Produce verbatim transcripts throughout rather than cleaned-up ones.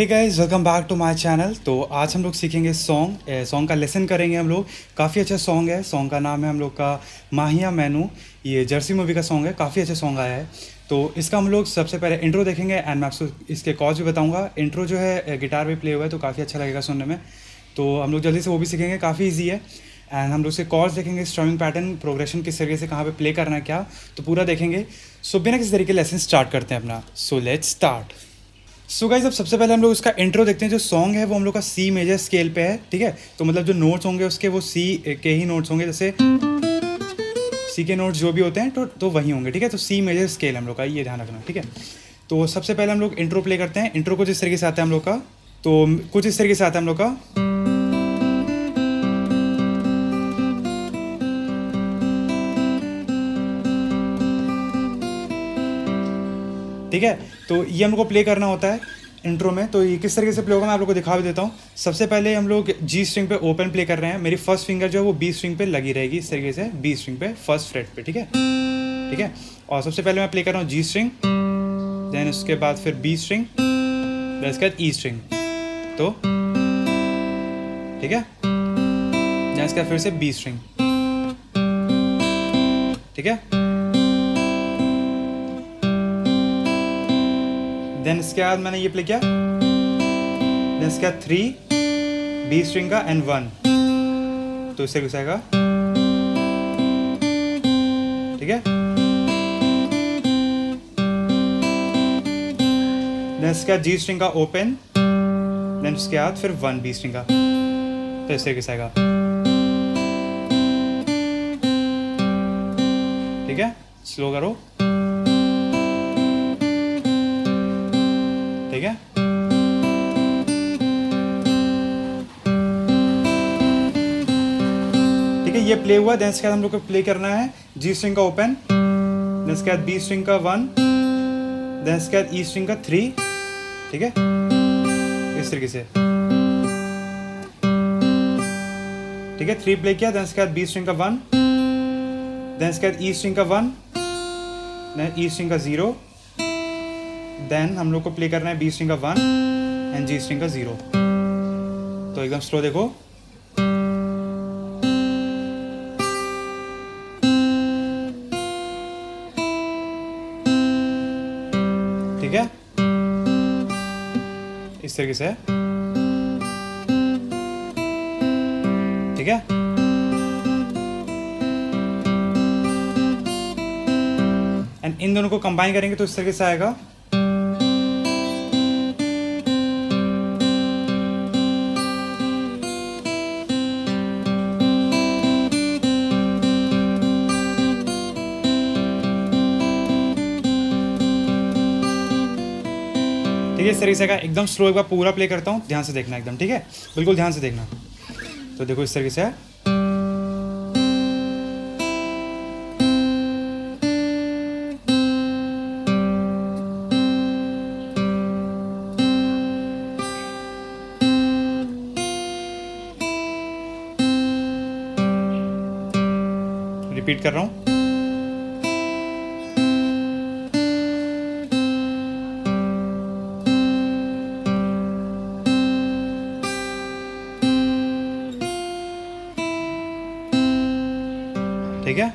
Hey guys welcome back to my channel. तो आज हम लोग सीखेंगे सॉन्ग, सॉन्ग का लेसन करेंगे हम लोग। काफ़ी अच्छा सॉन्ग है, सॉन्ग का नाम है हम लोग का माहिया मैनू। ये जर्सी मूवी का सॉन्ग है, काफ़ी अच्छा सॉन्ग आया है। तो इसका हम लोग सबसे पहले इंट्रो देखेंगे एंड मैं आपको इसके कॉज भी बताऊँगा। इंट्रो जो है गिटार भी प्ले हुआ है तो काफ़ी अच्छा लगेगा सुनने में, तो हम लोग जल्दी से वो भी सीखेंगे, काफ़ी ईजी है। एंड हम लोग से कॉर्ड्स देखेंगे, स्ट्रमिंग पैटर्न, प्रोग्रेशन किस तरीके से कहाँ पे प्ले करना है क्या, तो पूरा देखेंगे। सो बिना किसी तरीके लेसन स्टार्ट करते हैं अपना। So let's start. So guys अब सबसे पहले हम लोग उसका इंट्रो देखते हैं। जो सॉन्ग है वो हम लोग का सी मेजर स्केल पे है, ठीक है। तो मतलब जो नोट्स होंगे उसके वो सी के ही नोट्स होंगे, जैसे सी के नोट्स जो भी होते हैं तो तो वही होंगे, ठीक है। तो सी मेजर स्केल हम लोग का, ये ध्यान रखना, ठीक है। तो सबसे पहले हम लोग इंट्रो प्ले करते हैं। इंट्रो कुछ इस तरीके से आता है हम लोग का, तो कुछ इस तरीके से आता है हम लोग का। ठीक है, तो ये हमको प्ले करना होता है इंट्रो में। तो ये किस तरीके से प्ले होगा मैं आप लोगों को दिखा भी देता हूँ। सबसे पहले हम लोग जी स्ट्रिंग पे ओपन प्ले कर रहे हैं। मेरी फर्स्ट फिंगर जो है वो बी स्ट्रिंग पे लगी रहेगी, इस तरीके से बी स्ट्रिंग पे फर्स्ट फ्रेट पे, ठीक है ठीक है। और सबसे पहले मैं प्ले कर रहा हूँ जी स्ट्रिंग, देन उसके बाद फिर बी स्ट्रिंग, देन उसके बाद ई स्ट्रिंग, तो ठीक है, देन उसके बाद फिर से बी स्ट्रिंग, ठीक है। देन इसके बाद मैंने ये प्ले किया, देन इसके बाद थ्री बी स्ट्रिंग का एंड वन, तो इससे घुसा का, ठीक है। देन इसके बाद जी स्ट्रिंग का ओपन, देन इसके बाद फिर वन बी स्ट्रिंग का, तो इससे घुसा का, ठीक है। स्लो करो, ठीक है। ठीक है, ये प्ले हुआ। देन इसके बाद हम लोग को प्ले करना है जी स्ट्रिंग का ओपन, देन इसके बाद बी स्ट्रिंग का वन, देन इसके बाद ई स्ट्रिंग का थ्री, ठीक है, इस तरीके से, ठीक है। थ्री प्ले किया, देन इसके बाद बी स्ट्रिंग का वन, देन इसके बाद ई स्ट्रिंग का वन, देन ई स्ट्रिंग का जीरो, देन हम लोग को प्ले करना है बी स्ट्रिंग का वन एंड जी स्ट्रिंग का जीरो। तो एकदम स्लो देखो, ठीक है, इस तरीके से, ठीक है। एंड इन दोनों को कंबाइन करेंगे तो इस तरीके से आएगा, ठीक है, इस तरीके से का। एकदम स्लो एक बार पूरा प्ले करता हूँ, ध्यान से देखना एकदम, ठीक है, बिल्कुल ध्यान से देखना। तो देखो इस तरीके से, रिपीट कर रहा हूँ, ठीक है।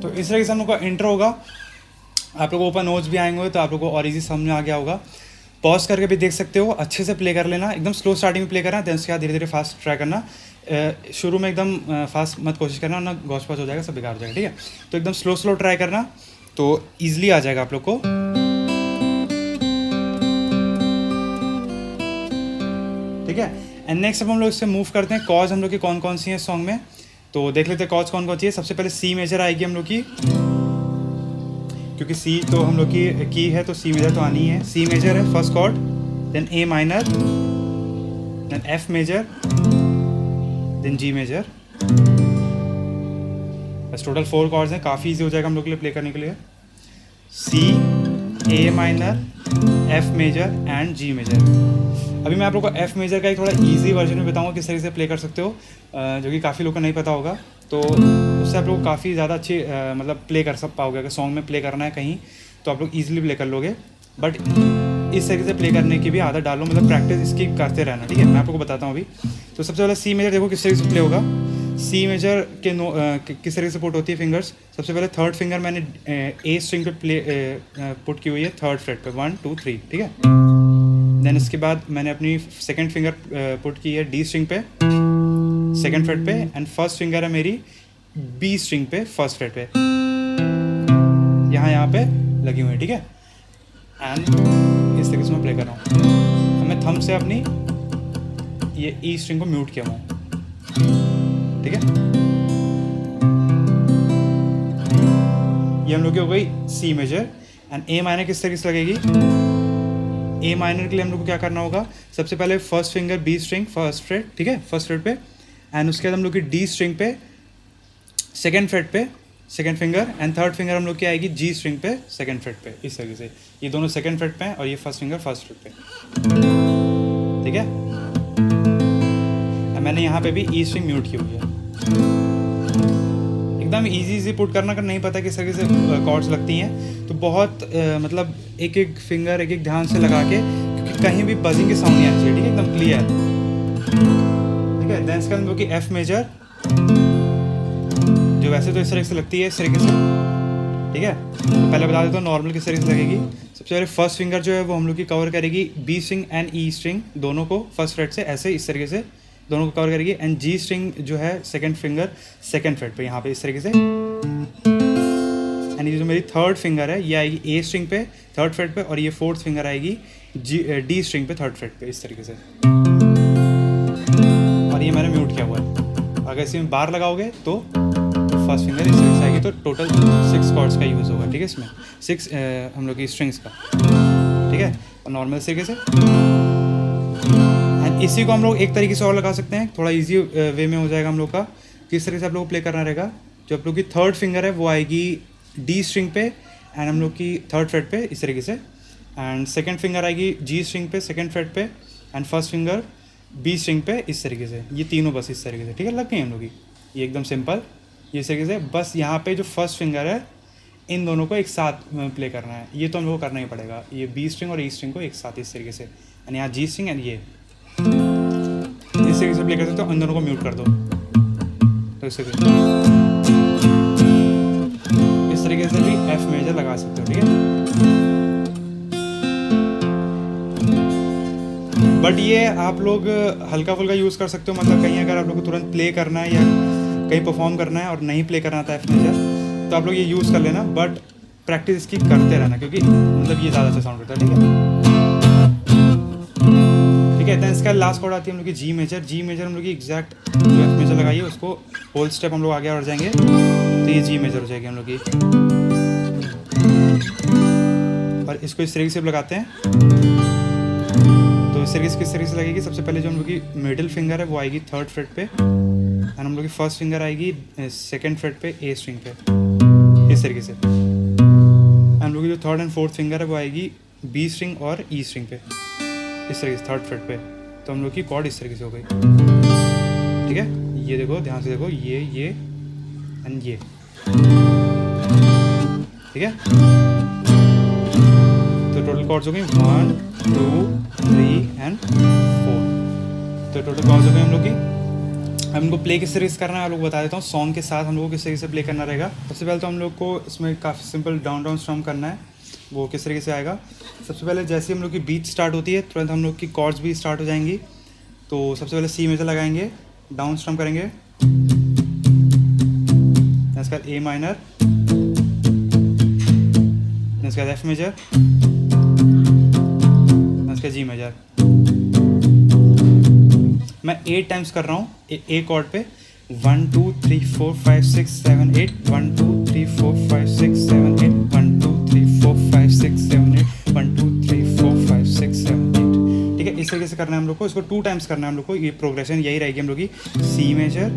तो इस तरह से हम लोग का इंट्रो होगा। आप लोगों को ओपन नोट्स भी आएंगे तो आप लोगों को और इजी समझ में आ गया होगा। पॉज करके भी देख सकते हो, अच्छे से प्ले कर लेना। एकदम स्लो स्टार्टिंग में प्ले करना, देन उसके बाद धीरे धीरे फास्ट ट्राई करना। शुरू में एकदम फास्ट मत कोशिश करना, ना गौच पाच हो जाएगा, सब बेकार हो जाएगा, ठीक है। तो एकदम स्लो स्लो ट्राई करना, तो ईजिली आ जाएगा आप लोग को, ठीक है। एंड नेक्स्ट अब हम लोग इससे मूव करते हैं। कॉज हम लोग की कौन कौन सी है सॉन्ग में, तो देख लेते हैं कॉज कौन कौन सी है। सबसे पहले सी मेजर आएगी हम लोग की, क्योंकि सी तो हम लोग की की है तो सी मेजर तो आनी है। सी मेजर है first chord, then A minor, then F major, then G major. बस टोटल फोर कॉर्ड्स हैं, काफ़ी इजी हो जाएगा हम लोग के लिए प्ले करने के लिए। C, A minor, F major and G major. अभी मैं आप लोग को एफ मेजर का एक थोड़ा इजी वर्जन में बताऊंगा किस तरीके से प्ले कर सकते हो, जो कि काफ़ी लोग को नहीं पता होगा। तो उससे आप लोग काफ़ी ज़्यादा अच्छी मतलब प्ले कर सब पाओगे। अगर सॉन्ग में प्ले करना है कहीं तो आप लोग ईजिली प्ले कर लोगे। बट इस तरीके से प्ले करने की भी आदत डालो, मतलब प्रैक्टिस इसकी करते रहना, ठीक है। मैं आपको बताता हूँ अभी। तो सबसे पहले सी मेजर देखो किस तरीके से प्ले होगा। सी मेजर के नो किस तरीके से पुट होती है फिंगर्स। सबसे पहले थर्ड फिंगर मैंने ए स्ट्रिंग पे प्ले पुट की हुई है, थर्ड फ्रेट पे, वन टू थ्री, ठीक है। देन इसके बाद मैंने अपनी सेकेंड फिंगर पुट की है डी स्ट्रिंग पे, सेकेंड फ्रेट पे, एंड फर्स्ट फिंगर है मेरी बी स्ट्रिंग पे, फर्स्ट फ्रेट पे, यहाँ यहाँ पे लगी हुई है, ठीक है। एंड इस तरीके से मैं प्ले कर रहा हूँ। तो मैं थंब से अपनी ये ई स्ट्रिंग को म्यूट किया हुआ हूँ, ठीक है। ये हम लोग की हो गई C major. And A minor किस तरीके से लगेगी? ए माइनर के लिए हम लोग को क्या करना होगा? सबसे पहले first finger B string, first fret, ठीक है, फर्स्ट फ्रेट पे। एंड उसके बाद हम लोग की डी स्ट्रिंग पे, सेकेंड फ्रेट पे second finger, and third finger हम लोग की आएगी जी स्ट्रिंग पे, सेकेंड फ्रेट पे। इस तरीके से ये दोनों सेकेंड फ्रेट पे हैं और ये फर्स्ट फिंगर फर्स्ट फ्रेट पे, ठीक है। एंड मैंने यहाँ पे भी ई स्ट्रिंग म्यूट की हुई है। एकदम इजी इजी पुट करना, अगर नहीं पता किस तरीके से कॉर्ड्स लगती हैं तो बहुत आ, मतलब एक एक फिंगर एक एक ध्यान से लगा के, क्योंकि कहीं भी बजिंग के साउंड नहीं आना चाहिए, ठीक है, एकदम क्लियर, ठीक है। देन इसके हम लोग की एफ मेजर, जो वैसे तो इस तरीके से लगती है, इस तरीके से, ठीक है। तो पहले बता देता हूँ नॉर्मल किस तरीके से लगेगी। सबसे पहले फर्स्ट फिंगर जो है वो हम लोग की कवर करेगी B string and E string दोनों को, फर्स्ट फ्रेट से ऐसे इस तरीके से दोनों को कवर करेगी। एंड जी स्ट्रिंग जो है सेकंड फिंगर सेकंड फ्रेट पे, यहाँ पे इस तरीके से। एंड ये जो मेरी थर्ड फिंगर है ये आएगी ए स्ट्रिंग पे, थर्ड फ्रेट पे, और ये फोर्थ फिंगर आएगी जी डी स्ट्रिंग पे, थर्ड फ्रेट पे, इस तरीके से। और ये मैंने म्यूट किया हुआ है। अगर इसमें बार लगाओगे तो फर्स्ट फिंगर इस तरीके से आएगी। तो टोटल सिक्स कॉर्ड्स का यूज़ होगा, ठीक है, इसमें सिक्स हम लोग की स्ट्रिंग्स का, ठीक है, और नॉर्मल तरीके से। एंड इसी को हम लोग एक तरीके से और लगा सकते हैं, थोड़ा इजी वे में हो जाएगा हम लोग का। किस तरीके से आप लोग को प्ले करना रहेगा? जो आप लोग की थर्ड फिंगर है वो आएगी डी स्ट्रिंग पे एंड हम लोग की थर्ड फ्रेट पे, इस तरीके से। एंड सेकेंड फिंगर आएगी जी स्ट्रिंग पे, सेकेंड फ्रेट पे, and first finger B string पे, इस तरीके से। ये तीनों बस इस तरीके से, ठीक है, लग गई हम लोग की। ये एकदम सिंपल, ये इस तरीके से। बस यहाँ पे जो फर्स्ट फिंगर है इन दोनों को एक साथ प्ले करना है, ये तो हम लोग को करना ही पड़ेगा। ये बी स्ट्रिंग और ई स्ट्रिंग को एक साथ इस तरीके से, एंड यहाँ जी स्ट्रिंग एंड ये इस तरीके से प्ले कर सकते हो। इन दोनों को म्यूट कर दो, तो इस तरीके से इस तरीके से भी एफ मेजर लगा सकते हो, ठीक है। बट ये आप लोग हल्का फुल्का यूज़ कर सकते हो, मतलब कहीं अगर आप लोग को तुरंत प्ले करना है या कहीं परफॉर्म करना है और नहीं प्ले करना आता है एफ मेजर, तो आप लोग ये यूज़ कर लेना। बट प्रैक्टिस इसकी करते रहना, क्योंकि मतलब ये ज़्यादा अच्छा साउंड करता है, ठीक है, ठीक है। देन इसका लास्ट कॉर्ड आती है हम लोग की जी मेजर। जी मेजर हम लोग की एग्जैक्ट जो एफ मेजर लगाइए उसको होल स्टेप हम लोग आगे बढ़ जाएंगे, तो ये जी मेजर हो जाएगी हम लोग की। और इसको इस तरीके से लगाते हैं, इस तरीके से किस तरीके से लगेगी। सबसे पहले जो हम लोग की मिडिल फिंगर है वो आएगी थर्ड फ्रेट पे, एंड हम लोग की फर्स्ट फिंगर आएगी सेकंड फ्रेट पे ए स्ट्रिंग पे, इस तरीके से। हम लोग की जो थर्ड एंड फोर्थ फिंगर है वो आएगी बी स्ट्रिंग और ई स्ट्रिंग पे, इस तरीके से, थर्ड फ्रेट पे। तो हम लोग की कॉर्ड इस तरीके से हो गई, ठीक है। ये देखो, ध्यान से देखो, ये ये एंड ये, ठीक है। तो टोटल कॉर्ड्स हो गई one two three and four. तो टोटल कॉर्ड्स हो गए हम लोग की। हम इनको प्ले किस तरीके से करना है आप लोग बता देता हूँ। सॉन्ग के साथ हम लोग को किस तरीके से प्ले करना रहेगा। सबसे पहले तो हम लोग को इसमें काफ़ी सिंपल डाउन डाउन स्ट्रम करना है, वो किस तरीके से आएगा। सबसे पहले जैसे हम लोग की बीट स्टार्ट होती है तुरंत हम लोग की कॉर्ड्स भी स्टार्ट हो जाएंगी। तो सबसे पहले सी मेजर लगाएंगे, डाउन स्ट्रम करेंगे, इसका ए माइनर, इसका एफ मेजर, जी मेजर। मैं एट टाइम्स कर रहा हूँ ए कॉर्ड पे, one two three four five six seven eight, one two three four five six seven eight, one two three four five six seven eight, one two three four five six seven eight, ठीक है। इस तरीके से करना है हम लोग को, इसको टू टाइम्स करना है हम लोग को। ये प्रोग्रेशन यही रहेगी हम लोग की, C major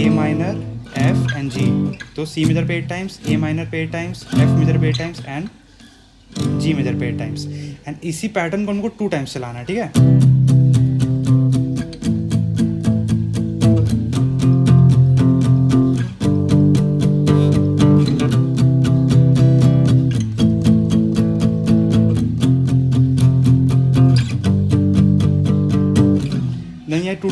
A minor F and G. तो सी मेजर पे एट टाइम्स, ए माइनर पे एट टाइम्स, एफ मेजर पे eight times, and G major पे एट टाइम्स। एंड इसी पैटर्न को उनको टू टाइम्स चलाना है, ठीक है।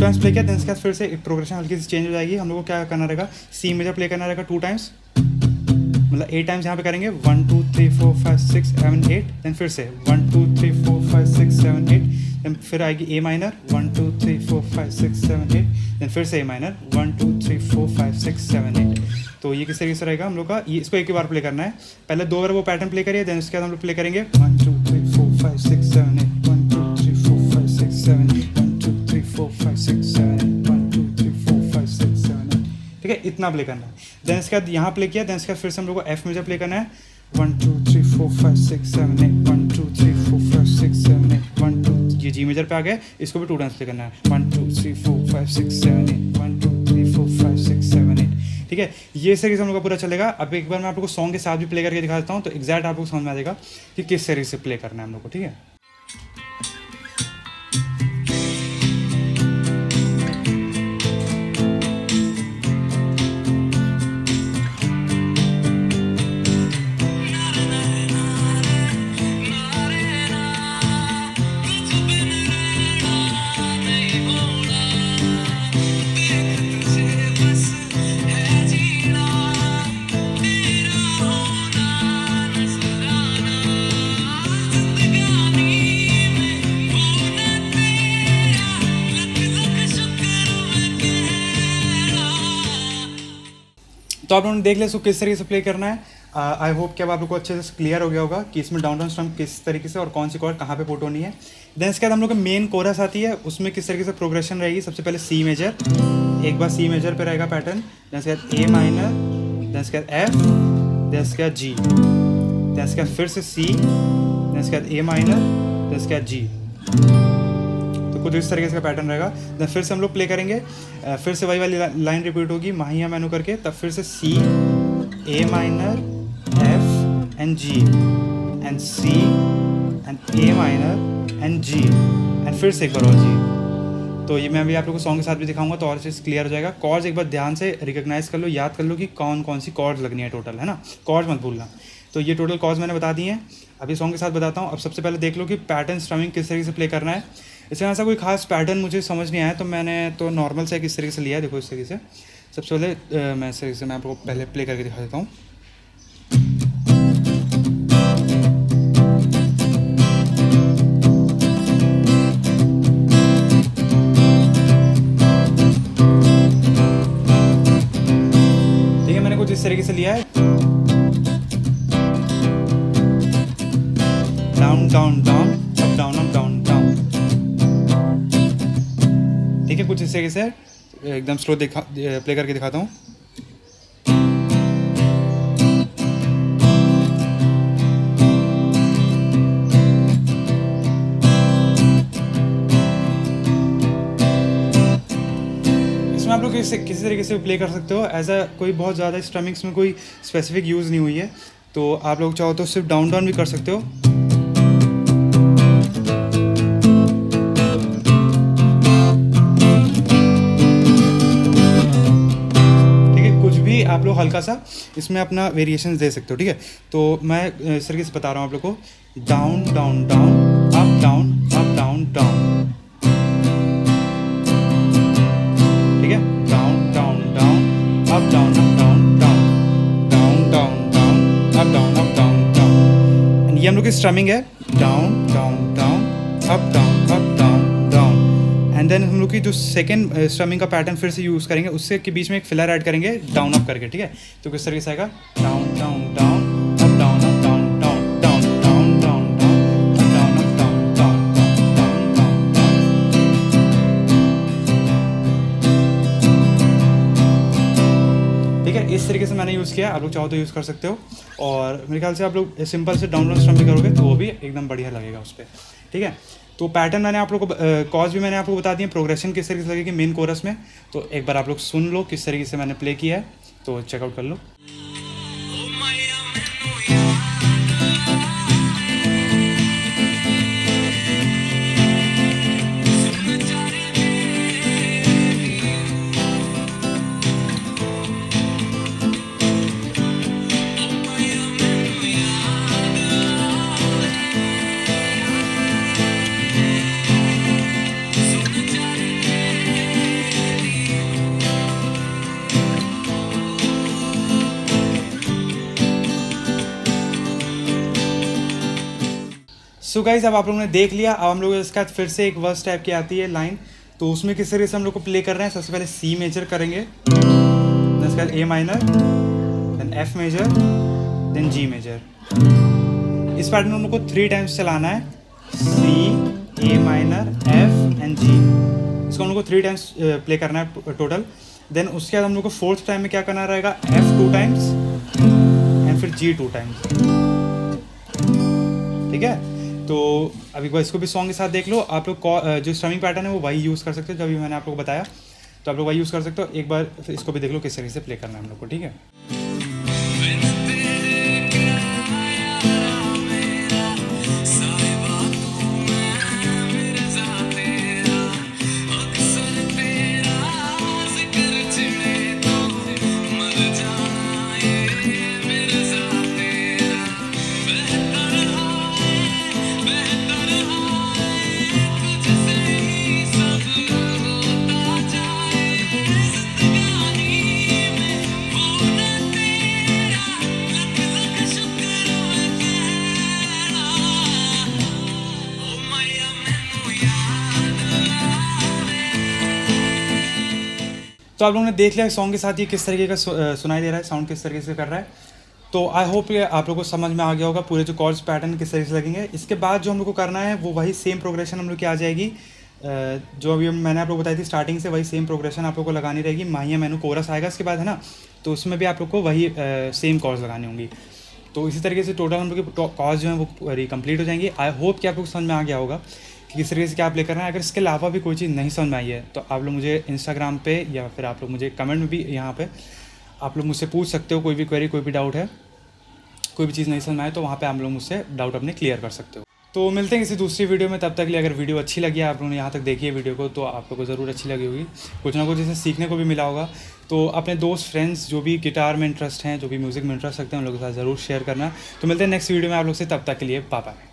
टाइम्स प्ले किया देन इसके बाद फिर से प्रोग्रेशन हल्की से चेंज हो जाएगी। हम लोग को क्या करना रहेगा, सी मेजर प्ले करना रहेगा टू टाइम्स, मतलब एट टाइम्स यहाँ पे करेंगे one two three four five six seven eight, then फिर से one two three four five six seven eight, then फिर आएगी A minor one two three four five six seven eight, then फिर से A minor one two three four five six seven eight. तो ये किस तरीके से रहेगा हम लोग का, ये इसको एक ही बार प्ले करना है, पहले दो बार वो पैटर्न प्ले करिए, देन उसके बाद हम लोग प्ले करेंगे one two three four five six seven eight, one two three four five six seven eight, one two three four five six seven eight, one two three four five six seven eight, ठीक है इतना play करना है। Then इसके बाद यहाँ play किया, then इसके बाद फिर से हम लोग को एफ मेजर प्ले करना है one two three four five six seven eight, one two three four five six seven eight, one two, ये जी मेजर पे आ गए, इसको भी टू टाइम्स प्ले करना है one two three four five six seven eight, one two three four five six seven eight, ठीक है। ये सीरीज हम लोग का पूरा चलेगा। अब एक बार मैं आप लोग को सॉन्ग के साथ भी प्ले करके दिखा देता हूँ, तो एग्जैक्ट आप लोग समझ में आ जाएगा कि किस सीरीज से प्ले करना है हम लोग को, ठीक है। तो आप लोगों ने देख लिया इसको किस तरीके से प्ले करना है। आई होप कि अब आप लोग को अच्छे से क्लियर हो गया होगा कि इसमें डाउन डाउन स्टम्प किस तरीके से और कौन सी कॉर्ड कहाँ पे पुट होनी है। देन इसके बाद हम लोग का मेन कोरस आती है, उसमें किस तरीके से प्रोग्रेशन रहेगी। सबसे पहले सी मेजर, एक बार सी मेजर पे रहेगा पैटर्न, देन इसके बाद ए माइनर, देन इसके बाद एफ, देन इसके बाद जी, देन इसके बाद फिर से सी, देन इसके बाद ए माइनर, देन इसके बाद जी, तो कुछ इस तरीके से पैटर्न रहेगा। देन फिर से हम लोग प्ले करेंगे, फिर से वही वाली लाइन रिपीट होगी माहिया मैनू करके, तब फिर से C A minor F and G and C and A minor and G and फिर से एक बार और जी। तो ये मैं अभी आप लोगों को सॉन्ग के साथ भी दिखाऊंगा तो और चीज़ क्लियर हो जाएगा। कॉर्ड्स एक बार ध्यान से रिकॉग्नाइज कर लो, याद कर लो कि कौन कौन सी कॉर्ड लगनी है टोटल, है ना, कॉर्ड मत भूलना। तो ये टोटल कॉर्ड्स मैंने बता दी हैं, अभी सॉन्ग के साथ बताता हूँ। अब सबसे पहले देख लो कि पैटर्न स्ट्रमिंग किस तरीके से प्ले करना है। इससे ऐसा कोई खास पैटर्न मुझे समझ नहीं आया, तो मैंने तो नॉर्मल से किस तरीके से लिया है। देखो इस तरीके से सबसे पहले मैं इस तरीके से मैं आपको पहले प्ले करके दिखा देता हूँ। ठीक है, मैंने कुछ इस तरीके से लिया है, down down down up down up down down, ठीक है कुछ इस तरीके से। एकदम स्लो दिखा प्ले करके दिखाता हूँ। इसमें आप लोग किसी किसी तरीके से प्ले कर सकते हो, ऐसा कोई बहुत ज़्यादा स्ट्रमिंग्स में कोई स्पेसिफिक यूज़ नहीं हुई है। तो आप लोग चाहो तो सिर्फ डाउन डाउन भी कर सकते हो। आप लोग हल्का सा इसमें अपना वेरिएशन दे सकते हो, ठीक है। तो मैं इस तरीके से बता रहा हूँ आप लोग को, down down down up down up down down, ठीक है, down down down up down up down down down down down up down up down down, ये हम लोग की स्ट्रमिंग है, down down down up down up down down. And then हम लोग की जो सेकंड स्ट्रमिंग का पैटर्न फिर से यूज़ करेंगे, उससे के बीच में एक फिलर ऐड करेंगे डाउन अप करके, ठीक है। तो किस तरीके से आएगा, down down down up down up down down down down down down up down up down down down down down, ठीक है। इस तरीके से मैंने यूज़ किया, आप लोग चाहो तो यूज़ कर सकते हो। और मेरे ख्याल से आप लोग सिंपल से डाउन डाउन स्ट्रमिंग करोगे तो वो भी एकदम बढ़िया लगेगा उस पर, ठीक है। तो पैटर्न मैंने आप लोगों को, कॉज भी मैंने आप लोगों को बता दिए, प्रोग्रेशन किस तरीके से लगेगी मेन कोरस में। तो एक बार आप लोग सुन लो किस तरीके से मैंने प्ले किया है, तो चेकआउट कर लो। सो गाइज अब आप लोगों ने देख लिया। अब हम लोग इसका फिर से एक वर्स टाइप की आती है लाइन, तो उसमें किस तरीके से हम लोग को प्ले कर रहे हैं। सबसे पहले सी मेजर करेंगे, देन उसके बाद A minor, then F major, then G major. इस पार्ट में हम लोग को थ्री टाइम्स चलाना है, C A minor F and G. इसको हम लोग को थ्री टाइम्स प्ले करना है टोटल। देन उसके बाद हम लोग को फोर्थ टाइम में क्या करना रहेगा, एफ टू टाइम्स एंड फिर जी टू टाइम्स। ठीक है, तो अब एक बार इसको भी सॉन्ग के साथ देख लो। आप लोग जो स्ट्रमिंग पैटर्न है वो वही यूज़ कर सकते हो, जब भी मैंने आप लोग को बताया तो आप लोग वही यूज़ कर सकते हो। एक बार फिर इसको भी देख लो किस तरीके से प्ले करना है हम लोग को। ठीक है, तो आप लोगों ने देख लिया सॉन्ग के साथ ये किस तरीके का सुनाई दे रहा है, साउंड किस तरीके से कर रहा है। तो आई होप ये आप लोगों को समझ में आ गया होगा, पूरे जो कॉर्ड्स पैटर्न किस तरीके से लगेंगे। इसके बाद जो हम लोग को करना है वो वही सेम प्रोग्रेशन हम लोग की आ जाएगी, जो अभी मैंने आप लोग बताई थी स्टार्टिंग से, वही सेम प्रोग्रेशन आप लोग को लगानी रहेगी। माहिया मैनू कोरस आएगा इसके बाद, है ना, तो उसमें भी आप लोग को वही सेम कॉर्ड्स लगानी होंगी। तो इसी तरीके से टोटल हम लोग के कॉर्ड्स जो हैं वो कंप्लीट हो जाएंगे। आई होप कि आप लोग समझ में आ गया होगा किस तरीके से क्या आप ले कर रहे हैं। अगर इसके अलावा भी कोई चीज़ नहीं समझ में आई है तो आप लोग मुझे इंस्टाग्राम पे या फिर आप लोग मुझे कमेंट में भी यहाँ पे आप लोग मुझसे पूछ सकते हो। कोई भी क्वेरी, कोई भी डाउट है, कोई भी चीज़ नहीं समझ में आए तो वहाँ पे आप लोग मुझसे डाउट अपने क्लियर कर सकते हो। तो मिलते हैं किसी दूसरी वीडियो में, तब तक के लिए अगर वीडियो अच्छी लगी, आप लोगों ने यहाँ तक देखी है वीडियो को, तो आप लोगों को ज़रूर अच्छी लगी होगी, कुछ ना कुछ इससे सीखने को भी मिला होगा। तो अपने दोस्त, फ्रेंड्स, जो भी गिटार में इंटरेस्ट हैं, जो भी म्यूज़िक में इंटरेस्ट रखते हैं, उन लोगों के साथ ज़रूर शेयर करना। तो मिलते हैं नेक्स्ट वीडियो में आप लोग से, तब तक के लिए बाय बाय।